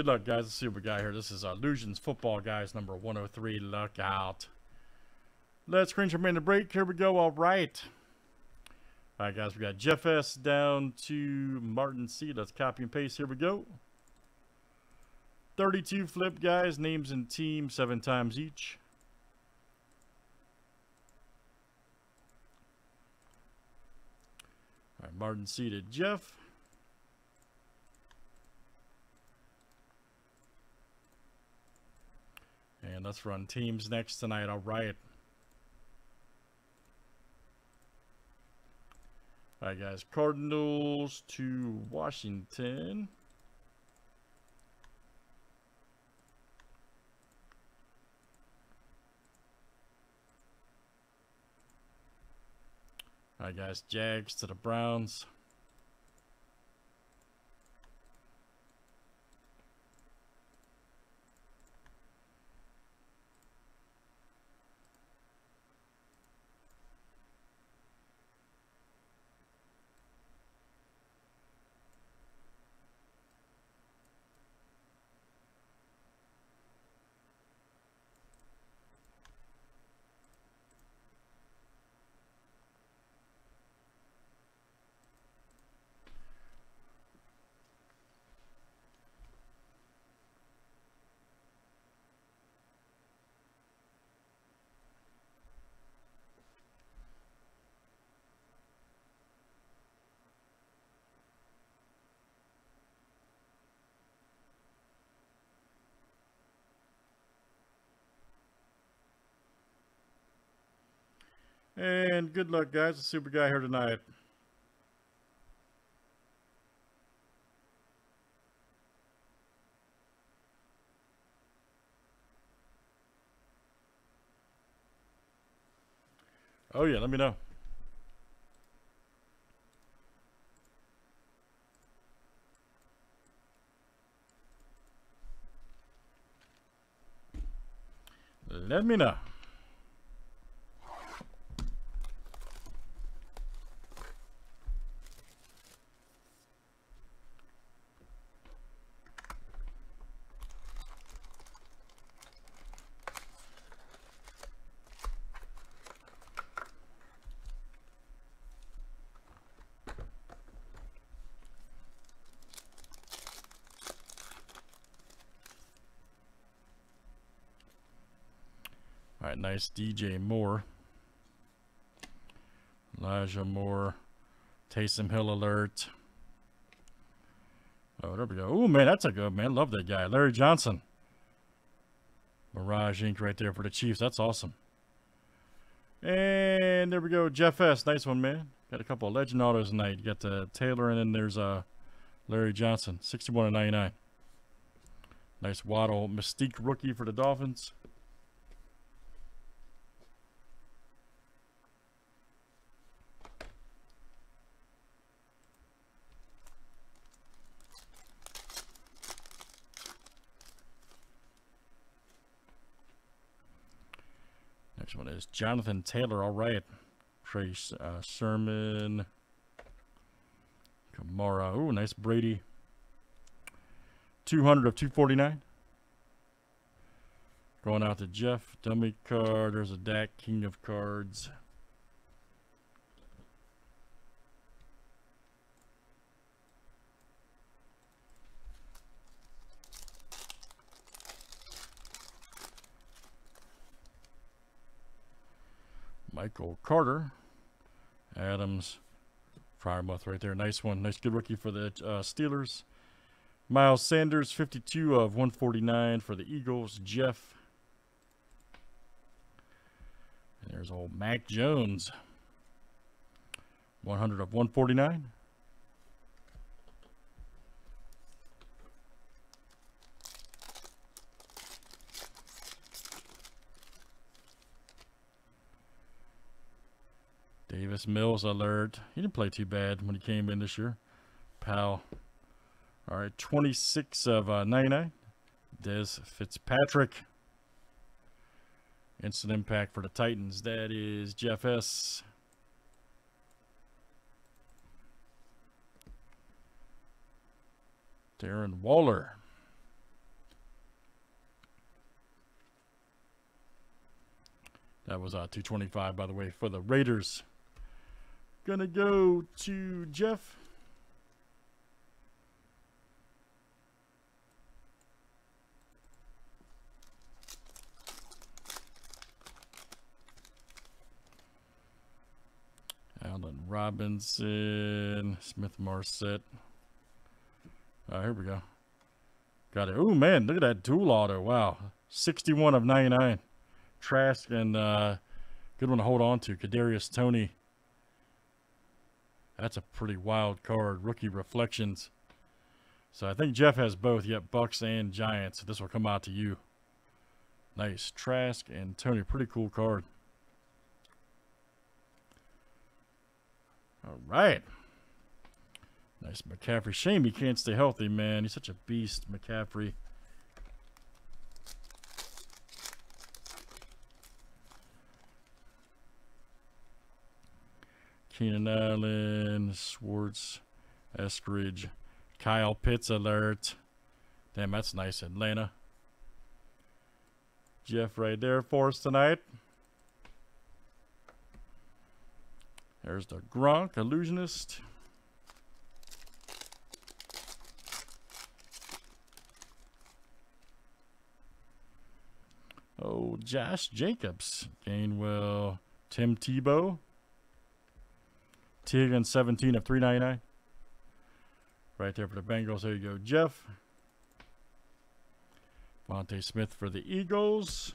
Good luck, guys. Let's see what we got here. This is Illusions Football, guys, number 103. Look out. Let's screenshot in the break. Here we go. All right. All right, guys. We got Jeff S down to Martin C. Let's copy and paste. Here we go. 32 flip, guys. Names and teams 7 times each. All right, Martin C to Jeff. And let's run teams next tonight. All right. All right, guys. Cardinals to Washington. All right, guys. Jags to the Browns. And good luck, guys. Let's see what we got here tonight. Oh, yeah. Let me know. Let me know. All right, nice DJ Moore. Elijah Moore. Taysom Hill alert. Oh, there we go. Oh, man, that's a good man. Love that guy. Larry Johnson. Mirage Inc right there for the Chiefs. That's awesome. And there we go. Jeff S. Nice one, man. Got a couple of legend autos tonight. You got the Taylor, and then there's Larry Johnson. 61/99. Nice Waddle. Mystique rookie for the Dolphins. Next one is Jonathan Taylor. All right. Trace, Sermon, Kamara. Ooh, nice Brady. 200/249. Going out to Jeff. Dummy card. There's a Dak, King of Cards. Michael Carter, Adams, Frymouth right there. Nice one. Nice good rookie for the Steelers. Miles Sanders, 52/149 for the Eagles. Jeff. And there's old Mac Jones. 100/149. Davis Mills alert. He didn't play too bad when he came in this year. Pal. All right, 26/99. Dez Fitzpatrick. Instant impact for the Titans. That is Jeff S. Darren Waller. That was 225, by the way, for the Raiders. Gonna go to Jeff. Allen Robinson, Smith Marset. Here we go. Got it. Oh, man, look at that dual auto. Wow. 61 of 99. Trask and good one to hold on to. Kadarius Tony. That's a pretty wild card. Rookie Reflections. So I think Jeff has both. Yep, Bucks and Giants. This will come out to you. Nice. Trask and Tony. Pretty cool card. All right. Nice McCaffrey. Shame he can't stay healthy, man. He's such a beast, McCaffrey. Keenan Allen, Schwartz, Eskridge, Kyle Pitts alert. Damn, that's nice, Atlanta. Jeff right there for us tonight. There's the Gronk, Illusionist. Oh, Josh Jacobs, Gainwell, Tim Tebow, Tegan 17 of 399. Right there for the Bengals. There you go, Jeff. Vontae Smith for the Eagles.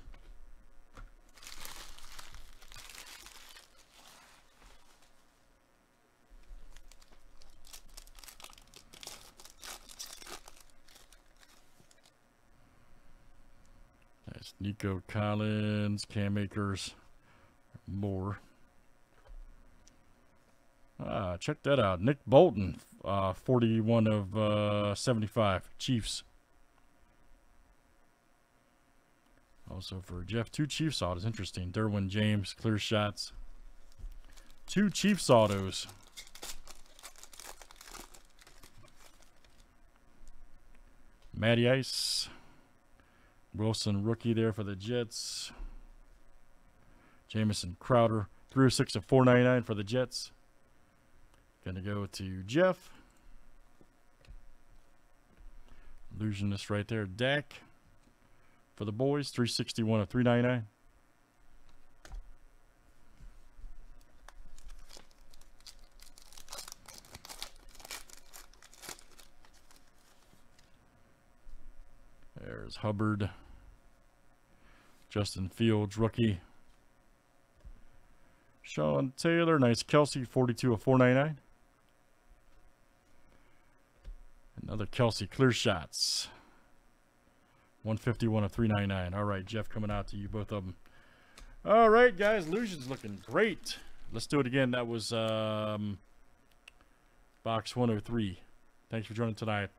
Nico Collins, Cam Akers, Moore. Check that out. Nick Bolton, 41 of 75, Chiefs. Also for Jeff, two Chiefs autos. Interesting. Derwin James, clear shots. Two Chiefs autos. Matty Ice. Wilson, rookie there for the Jets. Jamison Crowder, 306 of 499 for the Jets. Gonna go to Jeff. Illusionist right there. Dak for the boys, 361 of 399. There's Hubbard. Justin Fields, rookie. Sean Taylor, nice. Kelce, 42 of 499. Another Kelce, clear shots. 151 of 399. All right, Jeff, coming out to you, both of them. All right, guys, Illusions looking great. Let's do it again. That was box 103. Thanks for joining tonight.